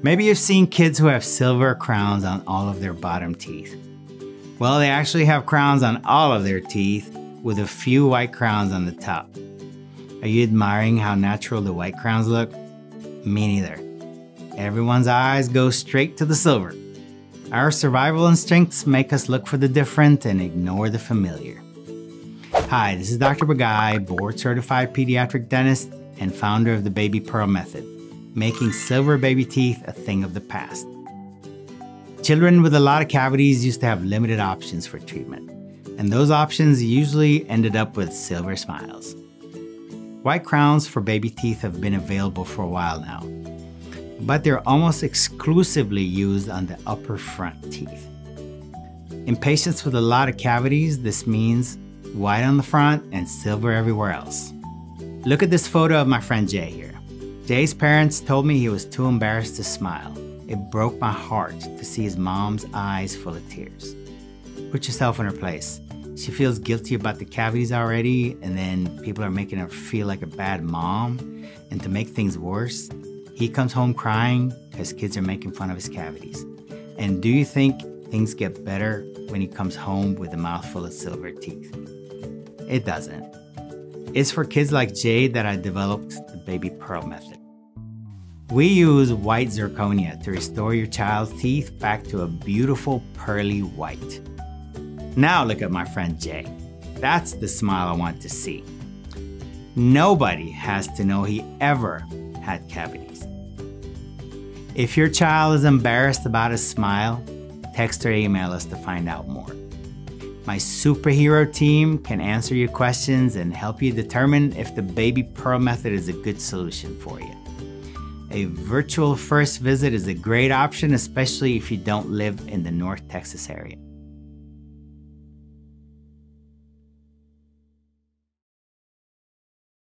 Maybe you've seen kids who have silver crowns on all of their bottom teeth. Well, they actually have crowns on all of their teeth with a few white crowns on the top. Are you admiring how natural the white crowns look? Me neither. Everyone's eyes go straight to the silver. Our survival instincts make us look for the different and ignore the familiar. Hi, this is Dr. Bagai, board-certified pediatric dentist and founder of the Baby Pearl Method, making silver baby teeth a thing of the past. Children with a lot of cavities used to have limited options for treatment, and those options usually ended up with silver smiles. White crowns for baby teeth have been available for a while now, but they're almost exclusively used on the upper front teeth. In patients with a lot of cavities, this means white on the front and silver everywhere else. Look at this photo of my friend Jay here. Jay's parents told me he was too embarrassed to smile. It broke my heart to see his mom's eyes full of tears. Put yourself in her place. She feels guilty about the cavities already, and then people are making her feel like a bad mom. And to make things worse, he comes home crying because kids are making fun of his cavities. And do you think things get better when he comes home with a mouthful of silver teeth? It doesn't. It's for kids like Jay that I developed the Baby Pearl Method. We use white zirconia to restore your child's teeth back to a beautiful pearly white. Now look at my friend Jay. That's the smile I want to see. Nobody has to know he ever had cavities. If your child is embarrassed about his smile, text or email us to find out more. My superhero team can answer your questions and help you determine if the Baby Pearl Method is a good solution for you. A virtual first visit is a great option, especially if you don't live in the North Texas area.